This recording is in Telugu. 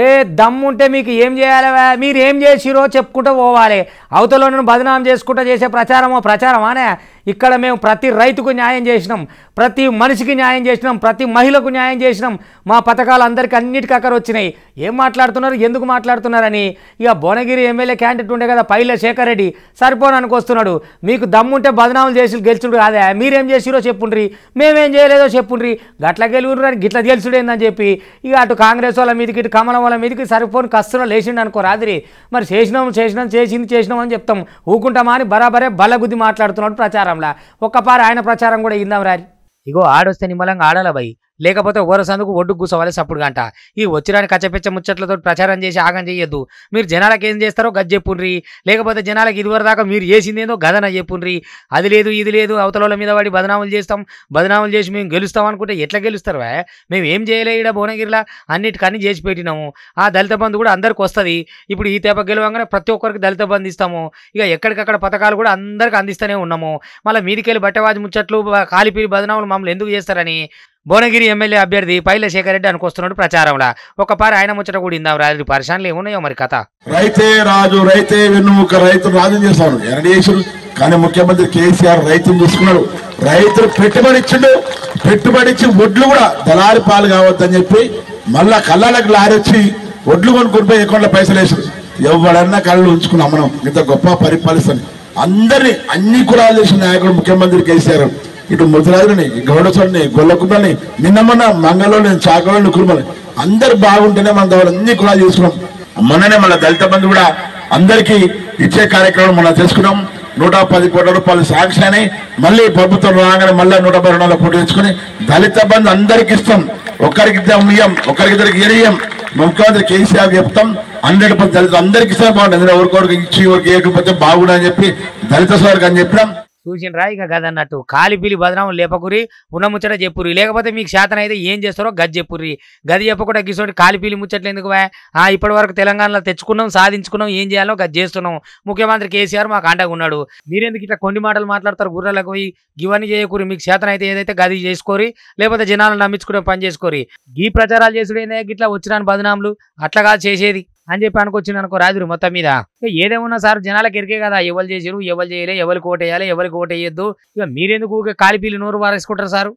ఏ దమ్ముంటే మీకు ఏం చేయాలవా మీరు ఏం చేసిరో చెప్పుకుంటూ పోవాలి అవతలనను బదనాం చేసుకుంటూ చేసే ప్రచారమానే ఇక్కడ మేము ప్రతి రైతుకు న్యాయం చేసినాం ప్రతి మనిషికి న్యాయం చేసినాం ప్రతి మహిళకు న్యాయం చేసినాం మా పతకాలు అందరికి అన్నిటికీ అక్కర వచ్చేని ఏం మాట్లాడుతున్నారు ఎందుకు మాట్లాడుతున్నారని ఇక భువనగిరి ఎమ్మెల్యే క్యాండిడేట్ ఉండే కదా పైల శేకర్ రెడ్డి సర్పోనానికి వస్తున్నాడు మీకు దమ్ముంటే బదనాం చేసి గెలుచుడు కాదా మీరు ఏం చేసిరో చెప్పుండ్రి మేము ఏం చేయలేదో చెప్పుండ్రి గట్ల గెలువురు గిట్ల గెలుచుడేందని చెప్పి ఇక అటు కాంగ్రెస్ వాళ్ళ మీదకి ఇటు కమలం వాళ్ళ మీదకి సరిపోని కస్తులు లేచిండు అనుకో రాత్రి మరి చేసినాం అని చెప్తాం ఊకుంటామా అని బరాబరే బలగుద్ది మాట్లాడుతున్నాడు ప్రచారంలా ఒక్కపారి ఆయన ప్రచారం కూడా ఇందాం రారి ఇగో ఆడొస్తే నిమ్మలంగా ఆడాల బై లేకపోతే ఓరసందుకు ఒడ్డుకు కూసోవాలి సప్పుడుగంట ఈ వచ్చిరాని కచ్చపెచ్చ ముచ్చట్లతో ప్రచారం చేసి ఆగం చేయొద్దు మీరు జనాలకు ఏం చేస్తారో గది చెప్పుండ్రి లేకపోతే జనాలకు ఇదివరదాకా మీరు చేసిందేదో గదన చెప్పుండ్రి అది లేదు ఇది లేదు అవతల మీద వాడి బదనాములు చేసి మేము గెలుస్తాం అనుకుంటే ఎట్లా గెలుస్తారు మేము ఏం చేయలే ఇక్కడ భువనగిరిలా అన్నిటికన్నీ చేసి పెట్టినాము ఆ దళిత బంధు కూడా అందరికి వస్తుంది ఇప్పుడు ఈ తేప గెలవంగానే ప్రతి ఒక్కరికి దళిత బంధు ఇస్తాము ఇక ఎక్కడికక్కడ పథకాలు కూడా అందరికి అందిస్తూనే ఉన్నాము మళ్ళీ మీదికెళ్ళి బట్టవాజు ముచ్చట్లు కాలిపి బదనాములు మమ్మల్ని ఎందుకు చేస్తారని భువనగిరి ఎమ్మెల్యే అభ్యర్థి పైల శేకర్ రెడ్డి అనుకొస్తున్నాడు ప్రచారంలో ఒకపారి ఆయన ముచ్చట కూడా ఇందాం రాజు పరిశానలు ఏమున్నాయో మరి కథ రైతే రాజు రైతే వెన్నుముక రైతు రాజు చేశాడు ఎరడేశులు కానీ ముఖ్యమంత్రి కేసీఆర్ రైతును చూసుకున్నాడు రైతులు పెట్టుబడి ఇచ్చిండు పెట్టుబడి ఇచ్చి ఒడ్లు కూడా దళారి పాలు కావద్దని చెప్పి మళ్ళా కళ్ళకు లారీ వచ్చి ఒడ్లు కొనుక్కుని అకౌంట్లో పైసలు వేసాడు ఎవడన్నా కళ్ళు ఉంచుకున్నాం మనం ఇంత గొప్ప పరిపాలిస్తాం అందరినీ అన్ని కులాలు చేసిన నాయకుడు ముఖ్యమంత్రి కేసీఆర్ ఇటు ముసరాజుని గౌడసోని గొల్లకుమ్మని నిన్న మొన్న మంగళూరు నేను చాకలోని కురుమని అందరు బాగుంటేనే మన దగ్గర అన్ని కూడా చేసుకున్నాం మొన్ననే మన దళిత బంధు కూడా అందరికీ ఇచ్చే కార్యక్రమం మనం చేసుకున్నాం 110 కోట్ల రూపాయలు శాంక్షన్ అని మళ్ళీ ప్రభుత్వం రాగానే మళ్ళీ 112 కోట్లు తెచ్చుకుని దళిత బంధు అందరికి ఇస్తాం ఒకరికిద్దరికి ఇయ్యం ముఖ్యమంత్రి కేసీఆర్ చెప్తాం 100% దళిత అందరికి ఇస్తే బాగుంటుంది ఎవరికొరికి ఇచ్చి ఎవరికి ఏకపోతే బాగుండని చెప్పి దళిత సోదరికి అని చెప్పినాం చూసిన రా ఇక కదన్నట్టు కాలిపిలి బదనాములు లేపకురి ఉన్న ముచ్చట చెప్పుర్రి లేకపోతే మీకు శాతం అయితే ఏం చేస్తారో గది చెప్పుర్రి గది చెప్పకుండా గీసోటి కాలిపిలి ముచ్చట్లు ఎందుకు ఇప్పటి వరకు తెలంగాణలో తెచ్చుకున్నాం సాధించుకున్నాం ఏం చేయాలో గది చేస్తున్నాం ముఖ్యమంత్రి కేసీఆర్ మాకు అండగా ఉన్నాడు మీరెందుకు ఇట్లా కొన్ని మాటలు మాట్లాడతారు గుర్రాలకు పోయి ఇవన్నీ చేయకూరి మీకు శాతం అయితే ఏదైతే గది చేసుకోరి లేకపోతే జనాలను నమ్మించుకునే పని చేసుకోరి ఈ ప్రచారాలు చేసుడేనే ఇట్లా వచ్చిన బదనాములు అట్లా కాదు చేసేది అని చెప్పి అనుకొచ్చింది అనుకో రాజురు మొత్తం మీద ఏదేమన్నా సార్ జనాలకు ఎరికే కదా ఎవరు చేసారు ఎవరు చేయలే ఎవరికి ఓటేయాలి ఎవరికి ఓటేయద్దు ఇక మీరెందుకు కాలిపీలు నోరు వారేసుకుంటారు సారు